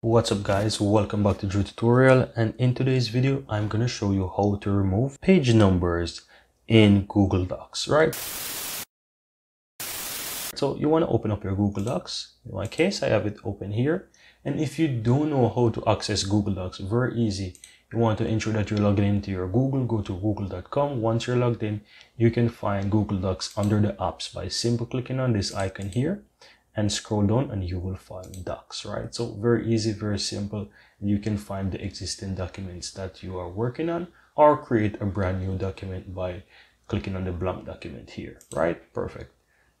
What's up guys, welcome back to Drew Tutorial, and in today's video I'm gonna show you how to remove page numbers in Google Docs, right? So you want to open up your Google Docs. In my case I have it open here, and if you don't know how to access Google Docs, very easy. You want to ensure that you're logged into your Google. Go to google.com. Once you're logged in, you can find Google Docs under the apps by simply clicking on this icon here and scroll down and you will find Docs, right? So very easy, very simple. You can find the existing documents that you are working on or create a brand new document by clicking on the blank document here, right? Perfect.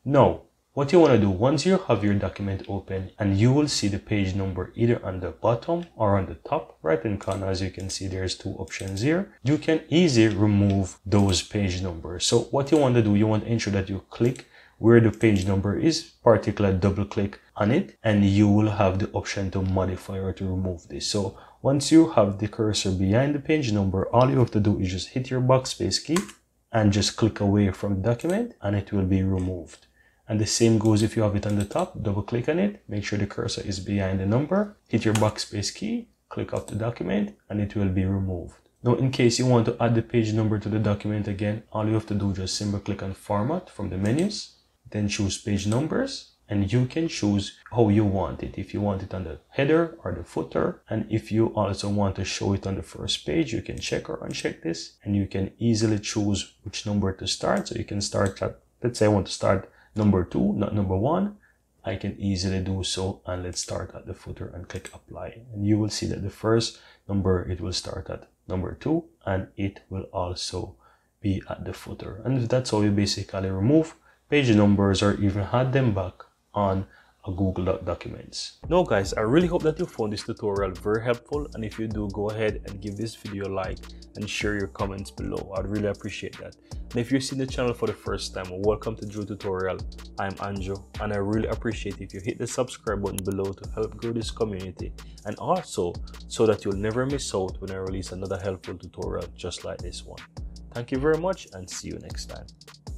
Now, what you want to do, once you have your document open, and you will see the page number either on the bottom or on the top right hand corner. As you can see, there's two options here. You can easily remove those page numbers. So what you want to do, you want to ensure that you click where the page number is, particular double click on it, and you will have the option to modify or to remove this. So once you have the cursor behind the page number, all you have to do is just hit your backspace key and just click away from the document and it will be removed. And the same goes if you have it on the top. Double click on it, make sure the cursor is behind the number, hit your backspace key, click off the document, and it will be removed. Now, in case you want to add the page number to the document again, all you have to do is just simply click on format from the menus, then choose page numbers, and you can choose how you want it. If you want it on the header or the footer, and if you also want to show it on the first page, you can check or uncheck this, and you can easily choose which number to start. So you can start at, let's say I want to start number 2, not number 1. I can easily do so, and let's start at the footer and click apply, and you will see that the first number, it will start at number 2 and it will also be at the footer. And that's how you basically remove page numbers or even add them back on a Google Doc documents. Now guys, I really hope that you found this tutorial very helpful, and if you do, go ahead and give this video a like and share your comments below. I'd really appreciate that. And if you've seen the channel for the first time, welcome to Drew Tutorial. I'm Andrew, and I really appreciate if you hit the subscribe button below to help grow this community, and also so that you'll never miss out when I release another helpful tutorial just like this one. Thank you very much and see you next time.